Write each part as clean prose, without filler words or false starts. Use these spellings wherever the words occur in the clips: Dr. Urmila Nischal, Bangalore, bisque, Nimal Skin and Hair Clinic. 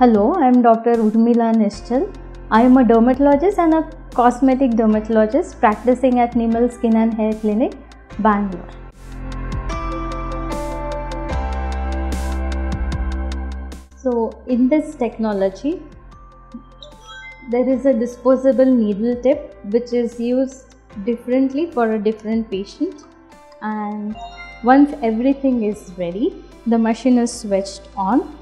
Hello, I am Dr. Urmila Nischal. I am a dermatologist and a cosmetic dermatologist practicing at Nimal Skin and Hair Clinic, Bangalore. So, in this technology, there is a disposable needle tip which is used differently for a different patient, and once everything is ready, the machine is switched on.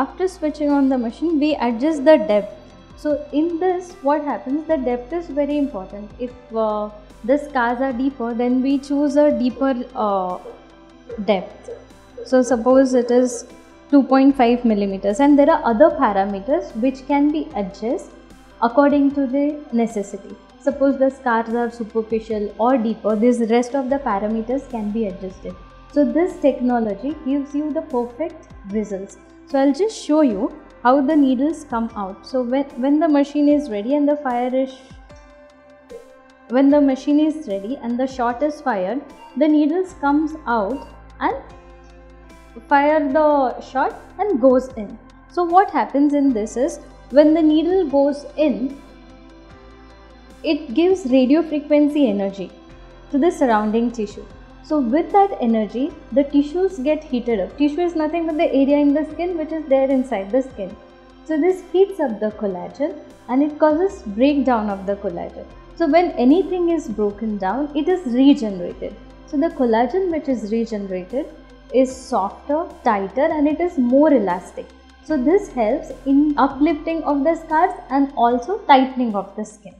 After switching on the machine, we adjust the depth. So in this, what happens, the depth is very important. If the scars are deeper, then we choose a deeper depth. So suppose it is 2.5 millimeters, and there are other parameters which can be adjusted according to the necessity. Suppose the scars are superficial or deeper, this rest of the parameters can be adjusted. So this technology gives you the perfect results. So I'll just show you how the needles come out. So when the machine is ready and the shot is fired, the needles comes out and fire the shot and goes in. So what happens in this is, when the needle goes in, it gives radio frequency energy to the surrounding tissue. So with that energy, the tissues get heated up. Tissue is nothing but the area in the skin which is there inside the skin. So this heats up the collagen and it causes breakdown of the collagen. So when anything is broken down, it is regenerated. So the collagen which is regenerated is softer, tighter, and it is more elastic. So this helps in uplifting of the scars and also tightening of the skin.